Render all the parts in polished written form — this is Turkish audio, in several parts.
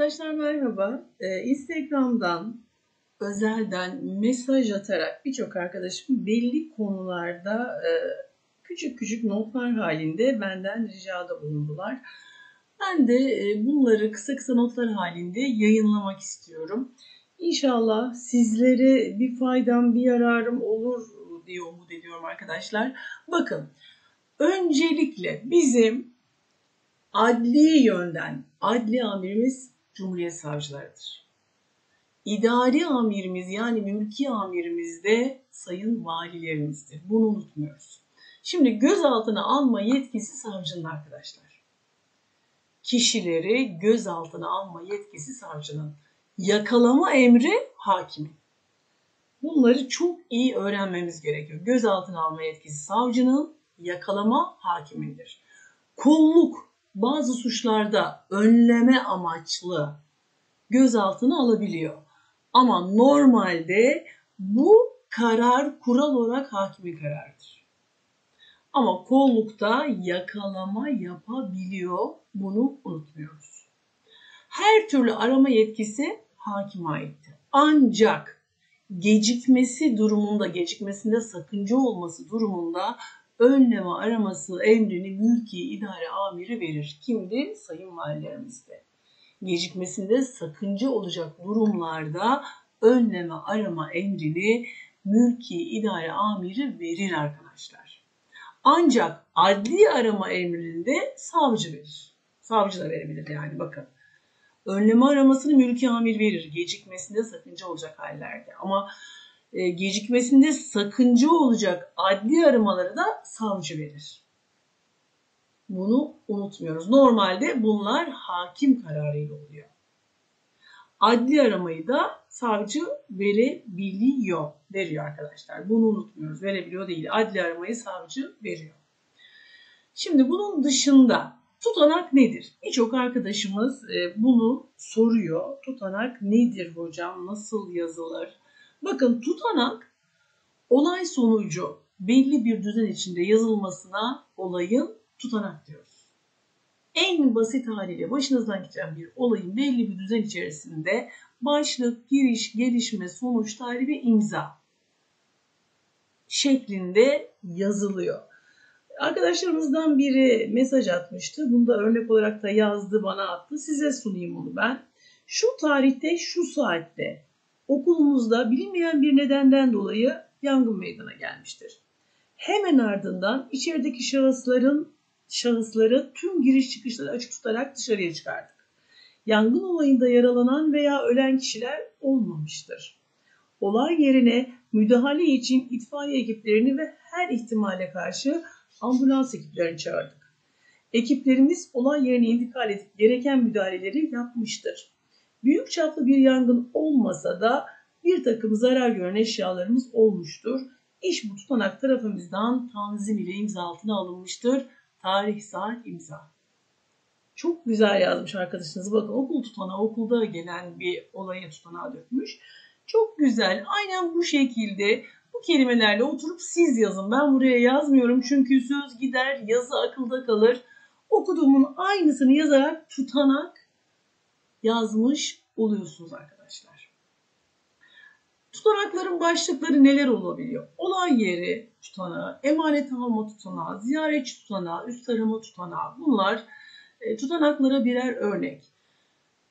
Arkadaşlar merhaba. Instagram'dan, özelden mesaj atarak birçok arkadaşım belli konularda küçük küçük notlar halinde benden ricada bulundular. Ben de bunları kısa notlar halinde yayınlamak istiyorum. İnşallah sizlere bir faydam, bir yararım olur diye umut ediyorum arkadaşlar. Bakın, öncelikle bizim adli yönden adli amirimiz Cumhuriyet Savcılarıdır. İdari amirimiz yani mülki amirimiz de sayın valilerimizdir. Bunu unutmuyoruz. Şimdi gözaltına alma yetkisi savcının arkadaşlar. Kişileri gözaltına alma yetkisi savcının. Yakalama emri hakimin. Bunları çok iyi öğrenmemiz gerekiyor. Gözaltına alma yetkisi savcının, yakalama hakimindir. Kolluk. Bazı suçlarda önleme amaçlı gözaltına alabiliyor. Ama normalde bu karar kural olarak hakimin kararıdır. Ama kollukta yakalama yapabiliyor. Bunu unutmuyoruz. Her türlü arama yetkisi hakime aitti. Ancak gecikmesinde sakınca olması durumunda önleme araması emrini mülki idare amiri verir. Kimdi? Sayın valilerimizde. Gecikmesinde sakınca olacak durumlarda önleme arama emrini mülki idare amiri verir arkadaşlar. Ancak adli arama emrinde savcı verir. Savcı da verebilir yani, bakın. Önleme aramasını mülki amir verir. Gecikmesinde sakınca olacak hallerde. Ama gecikmesinde sakınca olacak adli aramaları da savcı verir. Bunu unutmuyoruz. Normalde bunlar hakim kararıyla oluyor. Adli aramayı da savcı verebiliyor. Veriyor arkadaşlar. Bunu unutmuyoruz. Verebiliyor değil. Adli aramayı savcı veriyor. Şimdi bunun dışında tutanak nedir? Birçok arkadaşımız bunu soruyor. Tutanak nedir hocam? Nasıl yazılır? Bakın, tutanak olay sonucu belli bir düzen içinde yazılmasına olayın tutanak diyoruz. En basit haliyle başınızdan geçen bir olayın belli bir düzen içerisinde başlık, giriş, gelişme, sonuç, tarih ve imza şeklinde yazılıyor. Arkadaşlarımızdan biri mesaj atmıştı. Bunu da örnek olarak da yazdı, bana attı. Size sunayım onu ben. Şu tarihte, şu saatte okulumuzda bilinmeyen bir nedenden dolayı yangın meydana gelmiştir. Hemen ardından içerideki şahısları tüm giriş çıkışları açık tutarak dışarıya çıkardık. Yangın olayında yaralanan veya ölen kişiler olmamıştır. Olay yerine müdahale için itfaiye ekiplerini ve her ihtimale karşı ambulans ekiplerini çağırdık. Ekiplerimiz olay yerine intikal edip gereken müdahaleleri yapmıştır. Büyük çaplı bir yangın olmasa da bir takım zarar gören eşyalarımız olmuştur. İş bu tutanak tarafımızdan tanzim ile imza altına alınmıştır. Tarih, saat, imza. Çok güzel yazmış arkadaşınız. Bakın, okul tutanağı, okulda gelen bir olaya tutanağı dökmüş. Çok güzel. Aynen bu şekilde bu kelimelerle oturup siz yazın. Ben buraya yazmıyorum çünkü söz gider, yazı akılda kalır. Okuduğumun aynısını yazarak tutanak yazmış oluyorsunuz arkadaşlar. Tutanakların başlıkları neler olabiliyor? Olay yeri tutanağı, emanet alma tutanağı, ziyaretçi tutanağı, üst arama tutanağı. Bunlar tutanaklara birer örnek.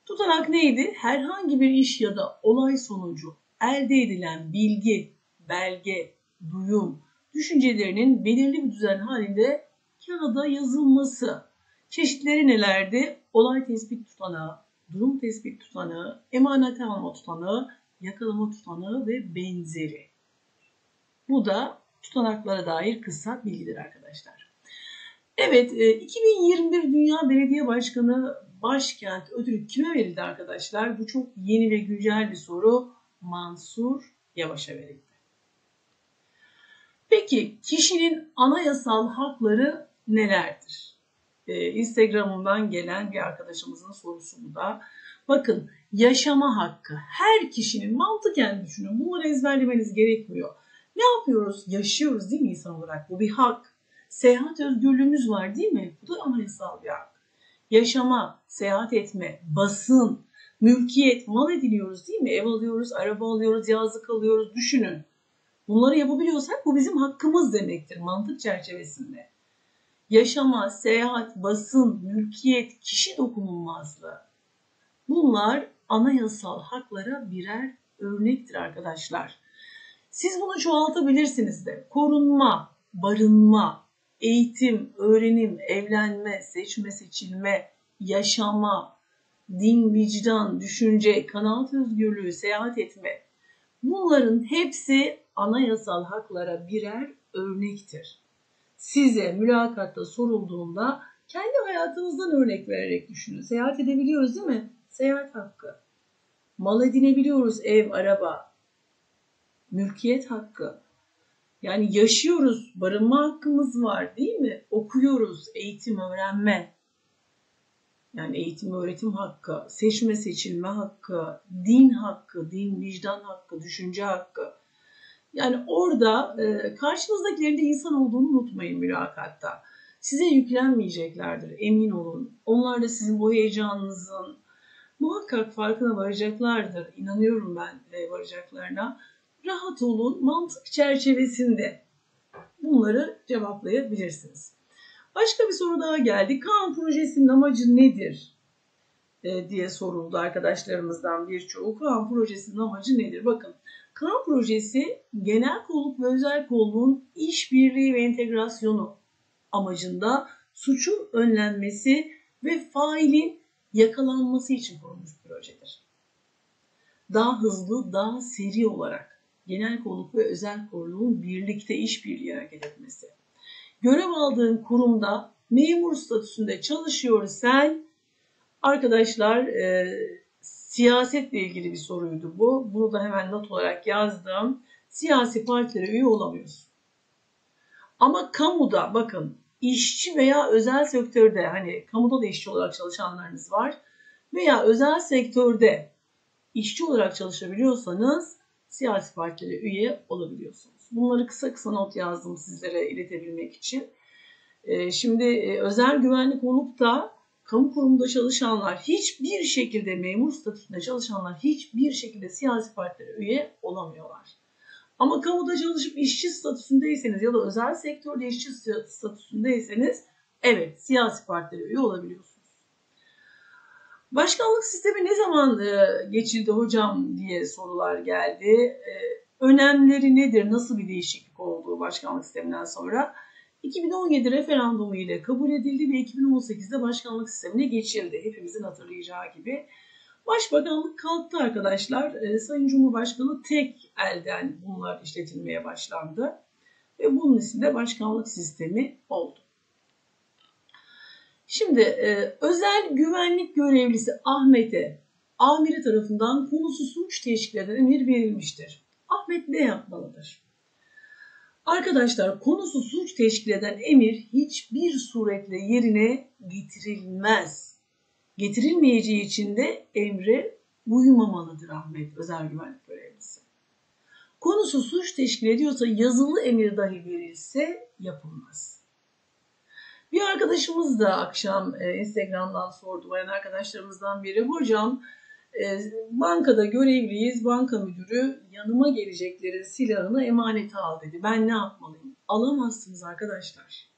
Tutanak neydi? Herhangi bir iş ya da olay sonucu elde edilen bilgi, belge, duyum, düşüncelerinin belirli bir düzen halinde kağıda yazılması. Çeşitleri nelerdi? Olay tespit tutanağı, durum tespit tutanağı, emanete alma tutanağı, yakalama tutanağı ve benzeri. Bu da tutanaklara dair kısa bilgiler arkadaşlar. Evet, 2021 Dünya Belediye Başkanı Başkent Ödülü kime verildi arkadaşlar? Bu çok yeni ve güncel bir soru. Mansur Yavaş'a verildi. Peki, kişinin anayasal hakları nelerdir? Instagram'dan gelen bir arkadaşımızın sorusu bu da. Bakın, yaşama hakkı. Her kişinin, mantıken düşünün, bunları ezberlemeniz gerekmiyor. Ne yapıyoruz? Yaşıyoruz değil mi insan olarak? Bu bir hak. Seyahat özgürlüğümüz var değil mi? Bu da anayasal bir hak. Yaşama, seyahat etme, basın, mülkiyet, mal ediniyoruz değil mi? Ev alıyoruz, araba alıyoruz, yazlık alıyoruz. Düşünün. Bunları yapabiliyorsak bu bizim hakkımız demektir mantık çerçevesinde. Yaşama, seyahat, basın, mülkiyet, kişi dokunulmazlığı. Bunlar anayasal haklara birer örnektir arkadaşlar. Siz bunu çoğaltabilirsiniz de. Korunma, barınma, eğitim, öğrenim, evlenme, seçme, seçilme, yaşama, din, vicdan, düşünce, kanaat özgürlüğü, seyahat etme. Bunların hepsi anayasal haklara birer örnektir. Size mülakatta sorulduğunda kendi hayatınızdan örnek vererek düşünün. Seyahat edebiliyoruz değil mi? Seyahat hakkı. Mal edinebiliyoruz, ev, araba. Mülkiyet hakkı. Yani yaşıyoruz, barınma hakkımız var değil mi? Okuyoruz, eğitim, öğrenme. Yani eğitim, öğretim hakkı, seçme, seçilme hakkı, din hakkı, din, vicdan hakkı, düşünce hakkı. Yani orada karşınızdakilerin de insan olduğunu unutmayın mülakatta. Size yüklenmeyeceklerdir, emin olun. Onlar da sizin bu heyecanınızın muhakkak farkına varacaklardır. İnanıyorum ben varacaklarına. Rahat olun, mantık çerçevesinde bunları cevaplayabilirsiniz. Başka bir soru daha geldi. Kamp projesinin amacı nedir diye soruldu arkadaşlarımızdan birçoğu. Kamp projesinin amacı nedir? Bakın, Kaan projesi genel kolluk ve özel kolluğun işbirliği ve entegrasyonu amacında suçun önlenmesi ve failin yakalanması için kurulmuş bir projedir. Daha hızlı, daha seri olarak genel kolluk ve özel kolluğun birlikte işbirliği hareket etmesi. Görev aldığın kurumda memur statüsünde çalışıyor sen arkadaşlar. Siyasetle ilgili bir soruydu bu. Bunu da hemen not olarak yazdım. Siyasi partilere üye olamıyorsun. Ama kamuda bakın işçi veya özel sektörde hani kamuda da işçi olarak çalışanlarınız var veya özel sektörde işçi olarak çalışabiliyorsanız siyasi partilere üye olabiliyorsunuz. Bunları kısa kısa not yazdım sizlere iletebilmek için. Şimdi özel güvenlik olup da kamu kurumunda çalışanlar hiçbir şekilde memur statüsünde çalışanlar hiçbir şekilde siyasi partilere üye olamıyorlar. Ama kamuda çalışıp işçi statüsündeyseniz ya da özel sektörde işçi statüsündeyseniz evet siyasi partilere üye olabiliyorsunuz. Başkanlık sistemi ne zaman geçildi hocam diye sorular geldi. Önemleri nedir? Nasıl bir değişiklik oldu başkanlık sisteminden sonra? 2017 referandumu ile kabul edildi ve 2018'de başkanlık sistemine geçildi. Hepimizin hatırlayacağı gibi. Başbakanlık kalktı arkadaşlar. Sayın Cumhurbaşkanı tek elden bunlar işletilmeye başlandı. Ve bunun ismi de başkanlık sistemi oldu. Şimdi özel güvenlik görevlisi Ahmet'e amiri tarafından konusu suç teşkil eden emir verilmiştir. Ahmet ne yapmalıdır? Arkadaşlar konusu suç teşkil eden emir hiçbir suretle yerine getirilmez. Getirilmeyeceği için de emre uymamalıdır Ahmet özel güvenlik görevlisi. Konusu suç teşkil ediyorsa yazılı emir dahi verilse yapılmaz. Bir arkadaşımız da akşam Instagram'dan sordu bayan arkadaşlarımızdan biri. Hocam bankada görevliyiz, banka müdürü yanıma geleceklerin silahını emanete al dedi. Ben ne yapmalıyım? Alamazsınız arkadaşlar.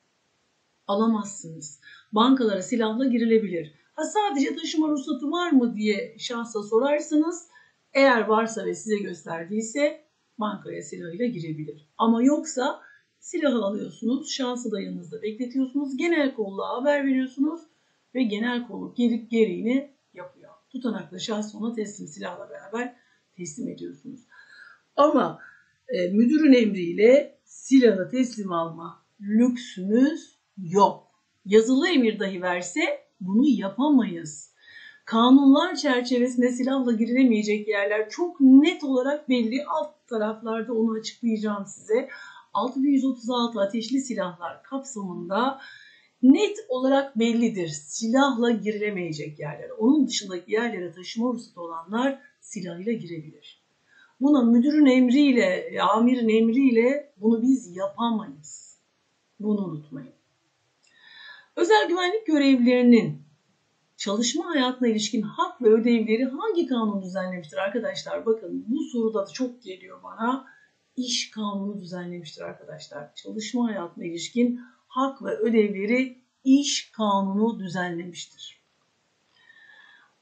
Alamazsınız. Bankalara silahla girilebilir. Ha sadece taşıma ruhsatı var mı diye şahsa sorarsanız eğer varsa ve size gösterdiyse bankaya silahıyla girebilir. Ama yoksa silahı alıyorsunuz, şahsı da yanınızda bekletiyorsunuz, genel kolluğa haber veriyorsunuz ve genel kolluk gelip gereğini yapıyor. Tutanakla şahsı ona teslim silahla beraber teslim ediyorsunuz. Ama müdürün emriyle silahı teslim alma lüksünüz yok. Yazılı emir dahi verse bunu yapamayız. Kanunlar çerçevesinde silahla girilemeyecek yerler çok net olarak belli. Alt taraflarda onu açıklayacağım size. 6136 ateşli silahlar kapsamında net olarak bellidir. Silahla girilemeyecek yerlere, onun dışındaki yerlere taşıma ruhsatı olanlar silahıyla girebilir. Buna müdürün emriyle, amirin emriyle bunu biz yapamayız. Bunu unutmayın. Özel güvenlik görevlilerinin çalışma hayatına ilişkin hak ve ödevleri hangi kanun düzenlemiştir arkadaşlar? Bakın bu soruda da çok geliyor bana. İş kanunu düzenlemiştir arkadaşlar. Çalışma hayatına ilişkin hak ve ödevleri iş kanunu düzenlemiştir.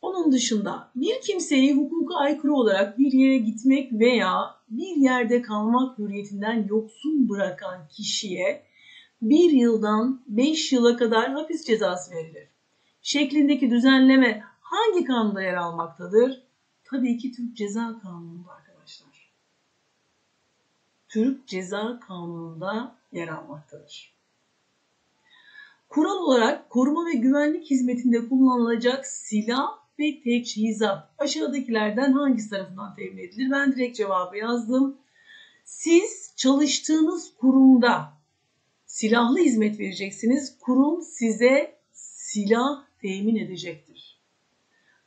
Onun dışında bir kimseyi hukuka aykırı olarak bir yere gitmek veya bir yerde kalmak hürriyetinden yoksun bırakan kişiye 1 yıldan 5 yıla kadar hapis cezası verilir şeklindeki düzenleme hangi kanunda yer almaktadır? Tabii ki Türk Ceza Kanunu'nda arkadaşlar. Türk Ceza Kanunu'nda yer almaktadır. Kural olarak koruma ve güvenlik hizmetinde kullanılacak silah ve teçhizat aşağıdakilerden hangisi tarafından temin edilir? Ben direkt cevabı yazdım. Siz çalıştığınız kurumda silahlı hizmet vereceksiniz. Kurum size silah temin edecektir.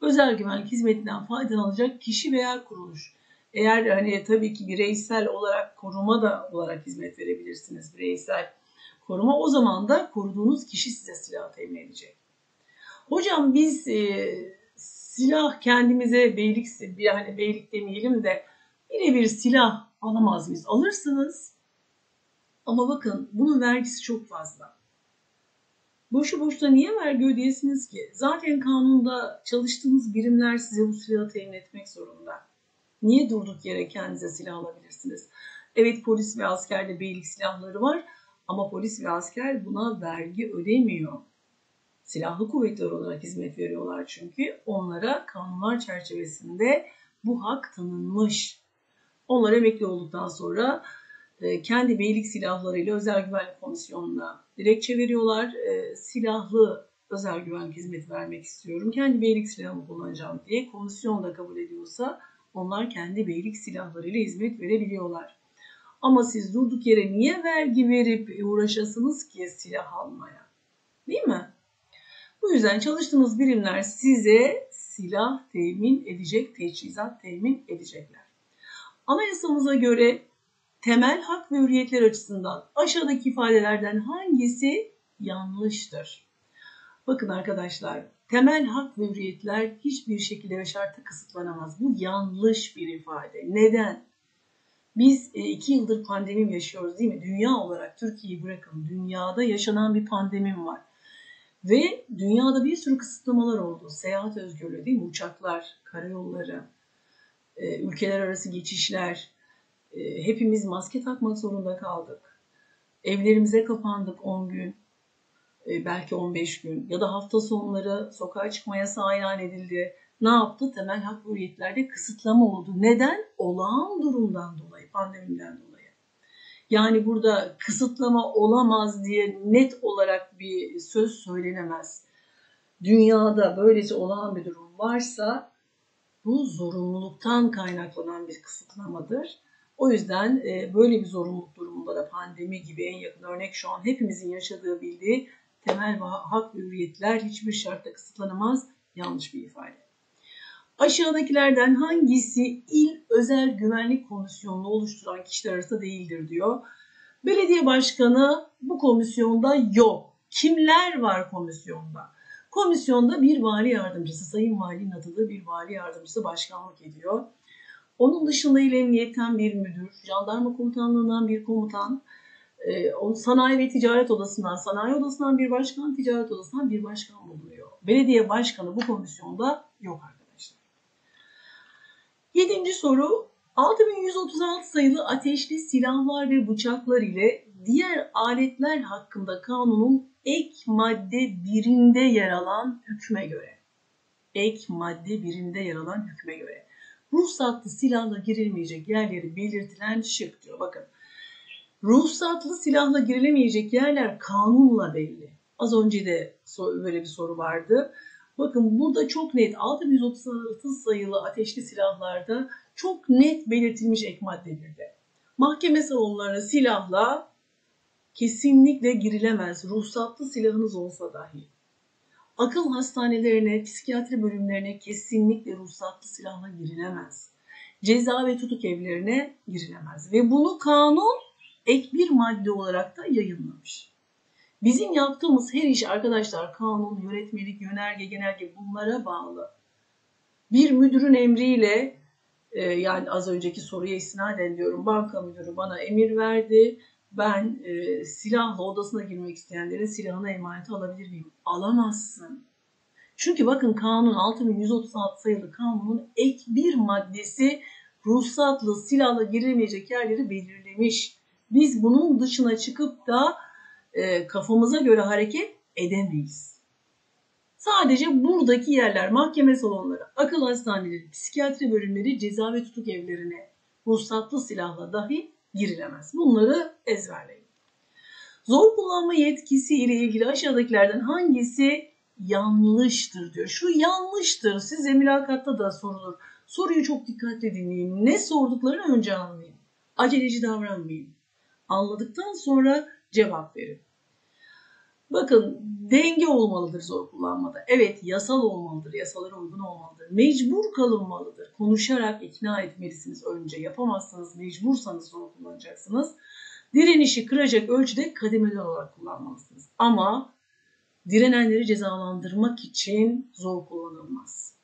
Özel güvenlik hizmetinden faydalanacak kişi veya kuruluş. Eğer hani tabii ki bireysel olarak koruma da olarak hizmet verebilirsiniz. Bireysel koruma, o zaman da koruduğunuz kişi size silah temin edecek. Hocam biz silah kendimize beylik demeyelim de birebir silah alamaz mıyız? Alırsınız. Ama bakın bunun vergisi çok fazla. Boşu boşuna niye vergi ödeyesiniz ki? Zaten kanunda çalıştığınız birimler size bu silahı temin etmek zorunda. Niye durduk yere kendinize silah alabilirsiniz? Evet, polis ve askerde beylik silahları var ama polis ve asker buna vergi ödemiyor. Silahlı kuvvetler olarak hizmet veriyorlar çünkü onlara kanunlar çerçevesinde bu hak tanınmış. Onlar emekli olduktan sonra kendi beylik silahlarıyla özel güvenlik komisyonuna dilekçe veriyorlar. Silahlı özel güvenlik hizmeti vermek istiyorum, kendi beylik silahımı kullanacağım diye. Komisyon da kabul ediyorsa onlar kendi beylik silahlarıyla hizmet verebiliyorlar. Ama siz durduk yere niye vergi verip uğraşasınız ki silah almaya? Değil mi? Bu yüzden çalıştığınız birimler size silah temin edecek, teçhizat temin edecekler. Anayasamıza göre temel hak ve hürriyetler açısından aşağıdaki ifadelerden hangisi yanlıştır? Bakın arkadaşlar, temel hak ve hürriyetler hiçbir şekilde ve şartta kısıtlanamaz. Bu yanlış bir ifade. Neden? Biz 2 yıldır pandemi yaşıyoruz değil mi? Dünya olarak, Türkiye'yi bırakın, dünyada yaşanan bir pandemi var. Ve dünyada bir sürü kısıtlamalar oldu. Seyahat özgürlüğü değil mi? Uçaklar, karayolları, ülkeler arası geçişler. Hepimiz maske takmak zorunda kaldık. Evlerimize kapandık 10 gün, belki 15 gün ya da hafta sonları sokağa çıkma yasağı ilan edildi. Ne yaptı? Temel hak hürriyetlerde kısıtlama oldu. Neden? Olağan durumdan dolayı, pandemiden dolayı. Yani burada kısıtlama olamaz diye net olarak bir söz söylenemez. Dünyada böylece olağan bir durum varsa bu zorunluluktan kaynaklanan bir kısıtlamadır. O yüzden böyle bir zorunluluk durumunda da pandemi gibi en yakın örnek şu an hepimizin yaşadığı, bildiği temel hak ve hürriyetler hiçbir şartta kısıtlanamaz. Yanlış bir ifade. Aşağıdakilerden hangisi il özel güvenlik komisyonunu oluşturan kişiler arasında değildir diyor. Belediye başkanı bu komisyonda yok. Kimler var komisyonda? Komisyonda bir vali yardımcısı, sayın valinin adılı bir vali yardımcısı başkanlık ediyor. Onun dışında il emniyetten bir müdür, jandarma komutanlığından bir komutan, sanayi ve ticaret odasından, sanayi odasından bir başkan, ticaret odasından bir başkan bulunuyor. Belediye başkanı bu komisyonda yok arkadaşlar. 7. soru, 6136 sayılı ateşli silahlar ve bıçaklar ile diğer aletler hakkında kanunun ek madde 1'inde yer alan hükme göre. Ek madde 1'inde yer alan hükme göre. Ruhsatlı silahla girilmeyecek yerleri belirtilen şık diyor. Bakın, ruhsatlı silahla girilemeyecek yerler kanunla belli. Az önce de böyle bir soru vardı. Bakın burada çok net 6136 sayılı ateşli silahlarda çok net belirtilmiş ek maddelerde. Mahkeme salonlarına silahla kesinlikle girilemez, ruhsatlı silahınız olsa dahi. Akıl hastanelerine, psikiyatri bölümlerine kesinlikle ruhsatlı silahla girilemez. Ceza ve tutuk evlerine girilemez. Ve bunu kanun ek bir madde olarak da yayınlamış. Bizim yaptığımız her iş arkadaşlar kanun, yönetmelik, yönerge, genelge bunlara bağlı. Bir müdürün emriyle yani az önceki soruya istinaden diyorum, banka müdürü bana emir verdi. Ben silahla odasına girmek isteyenlerin silahına emaneti alabilir miyim? Alamazsın. Çünkü bakın kanun 6136 sayılı kanunun ek bir maddesi ruhsatlı silahla girilemeyecek yerleri belirlemiş. Biz bunun dışına çıkıp da kafamıza göre hareket edemeyiz. Sadece buradaki yerler mahkeme salonları, akıl hastaneleri, psikiyatri bölümleri, ceza ve tutuk evlerine ruhsatlı silahla dahi girilemez. Bunları ezberleyin. Zor kullanma yetkisi ile ilgili aşağıdakilerden hangisi yanlıştır diyor. Şu yanlıştır size mülakatta da sorulur. Soruyu çok dikkatli dinleyin. Ne sorduklarını önce anlayın. Aceleci davranmayın. Anladıktan sonra cevap verin. Bakın denge olmalıdır zor kullanmada. Evet yasal olmalıdır, yasalara uygun olmalıdır. Mecbur kalınmalıdır. Konuşarak ikna etmelisiniz önce. Yapamazsanız mecbursanız zor kullanacaksınız. Direnişi kıracak ölçüde kademeli olarak kullanmalısınız. Ama direnenleri cezalandırmak için zor kullanılmaz.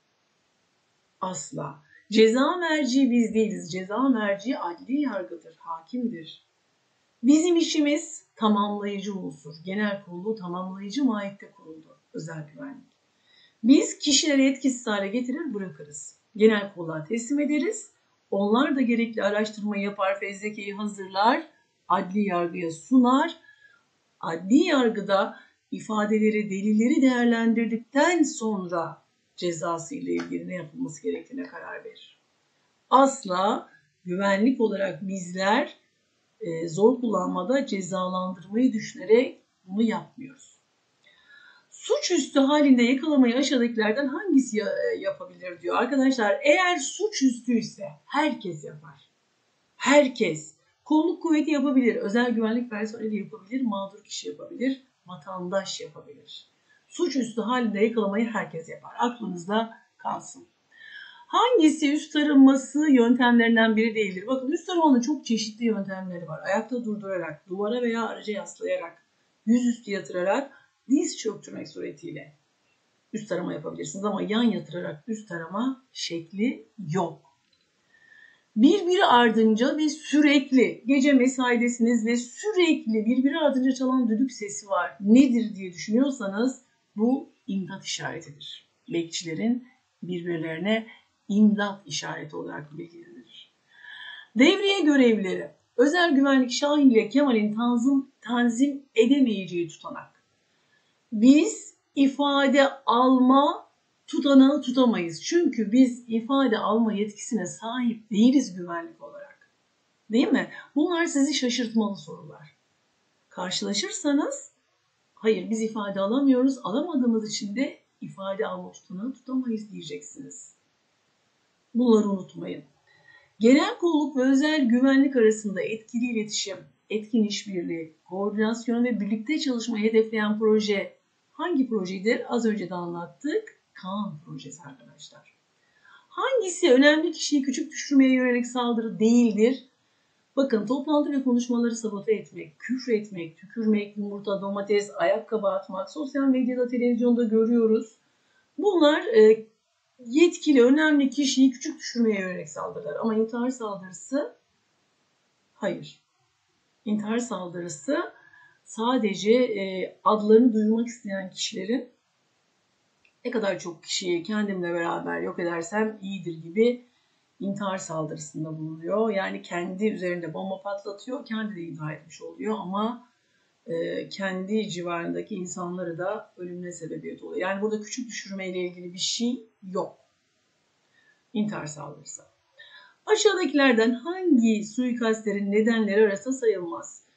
Asla. Ceza merci biz değiliz. Ceza merci adli yargıdır, hakimdir. Bizim işimiz tamamlayıcı unsur. Genel kurulu tamamlayıcı mahiyette kuruldu. Özel güvenlik. Biz kişileri etkisiz hale getirir bırakırız. Genel kurula teslim ederiz. Onlar da gerekli araştırmayı yapar, fezlekeyi hazırlar. Adli yargıya sunar. Adli yargıda ifadeleri, delilleri değerlendirdikten sonra cezası ile ilgili ne yapılması gerektiğine karar verir. Asla güvenlik olarak bizler zor kullanmada cezalandırmayı düşünerek bunu yapmıyoruz. Suçüstü halinde yakalamayı aşağıdakilerden hangisi yapabilir diyor. Arkadaşlar eğer suçüstü ise herkes yapar. Herkes. Kolluk kuvveti yapabilir, özel güvenlik personeli yapabilir, mağdur kişi yapabilir, vatandaş yapabilir. Suçüstü halinde yakalamayı herkes yapar. Aklınızda kalsın. Hangisi üst arınması yöntemlerinden biri değildir? Bakın üst arınmanın çok çeşitli yöntemleri var. Ayakta durdurarak, duvara veya araca yaslayarak, yüzüstü yatırarak, diz çöktürmek suretiyle üst arama yapabilirsiniz. Ama yan yatırarak üst arama şekli yok. Birbiri ardınca ve sürekli, gece mesaidesiniz ve sürekli birbiri ardınca çalan düdük sesi var. Nedir diye düşünüyorsanız bu imdat işaretidir. Bekçilerin birbirlerine imdat işareti olarak belirlenir. Devriye görevlileri, özel güvenlik Şahin ile Kemal'in tanzim edemeyeceği tutanak. Biz ifade alma tutanağı tutamayız. Çünkü biz ifade alma yetkisine sahip değiliz güvenlik olarak. Değil mi? Bunlar sizi şaşırtmalı sorular. Karşılaşırsanız, hayır biz ifade alamıyoruz, alamadığımız için de ifade alma tutanağı tutamayız diyeceksiniz. Bunları unutmayın. Genel kolluk ve özel güvenlik arasında etkili iletişim, etkin işbirliği, koordinasyon ve birlikte çalışmayı hedefleyen proje hangi projedir? Az önce de anlattık. Kamp projesi arkadaşlar. Hangisi önemli kişiyi küçük düşürmeye yönelik saldırı değildir? Bakın toplantı ve konuşmaları sabote etmek, küfür etmek, tükürmek, yumurta, domates, ayakkabı atmak, sosyal medyada, televizyonda görüyoruz. Bunlar yetkili, önemli kişiyi küçük düşürmeye yönelik saldırılar. Ama intihar saldırısı, hayır. İntihar saldırısı sadece adlarını duymak isteyen kişilerin ne kadar çok kişiyi kendimle beraber yok edersem iyidir gibi intihar saldırısında bulunuyor. Yani kendi üzerinde bomba patlatıyor, kendi de intihar etmiş oluyor ama kendi civarındaki insanları da ölümüne sebebiyet oluyor. Yani burada küçük düşürmeyle ilgili bir şey yok. İntihar saldırısı. Aşağıdakilerden hangi suikastlerin nedenleri arasında sayılmaz?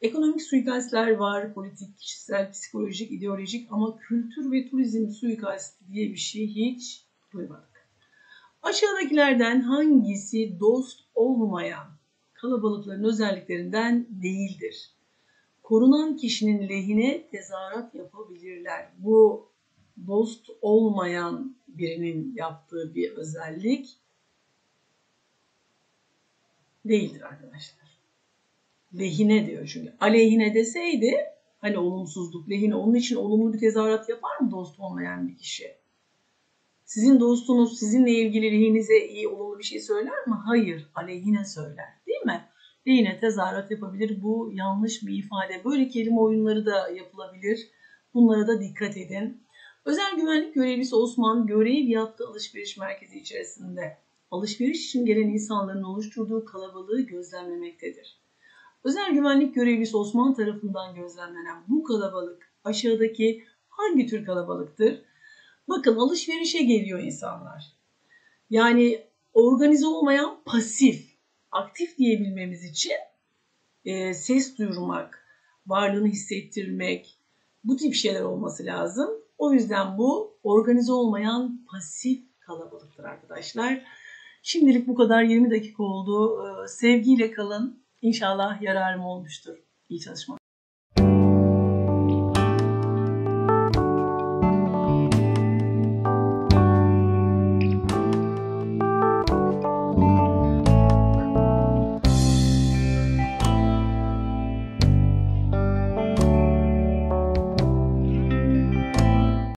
Ekonomik suikastler var, politik, kişisel, psikolojik, ideolojik ama kültür ve turizm suikastı diye bir şey hiç duymadık. Aşağıdakilerden hangisi dost olmayan kalabalıkların özelliklerinden değildir? Korunan kişinin lehine tezahürat yapabilirler. Bu dost olmayan birinin yaptığı bir özellik değildir arkadaşlar. Lehine diyor çünkü. Aleyhine deseydi Hani olumsuzluk lehine. Onun için olumlu bir tezahürat yapar mı dost olmayan bir kişi? Sizin dostunuz sizinle ilgili lehinize iyi olumlu bir şey söyler mi? Hayır, aleyhine söyler, değil mi? Lehine tezahürat yapabilir. Bu yanlış bir ifade. Böyle kelime oyunları da yapılabilir. Bunlara da dikkat edin. Özel güvenlik görevlisi Osman görev yaptığı alışveriş merkezi içerisinde alışveriş için gelen insanların oluşturduğu kalabalığı gözlemlemektedir. Özel güvenlik görevlisi Osman tarafından gözlemlenen bu kalabalık aşağıdaki hangi tür kalabalıktır? Bakın, alışverişe geliyor insanlar. Yani organize olmayan pasif, aktif diyebilmemiz için ses duyurmak, varlığını hissettirmek, bu tip şeyler olması lazım. O yüzden bu organize olmayan pasif kalabalıktır arkadaşlar. Şimdilik bu kadar, 20 dakika oldu. Sevgiyle kalın. İnşallah yararım olmuştur. İyi çalışmalar.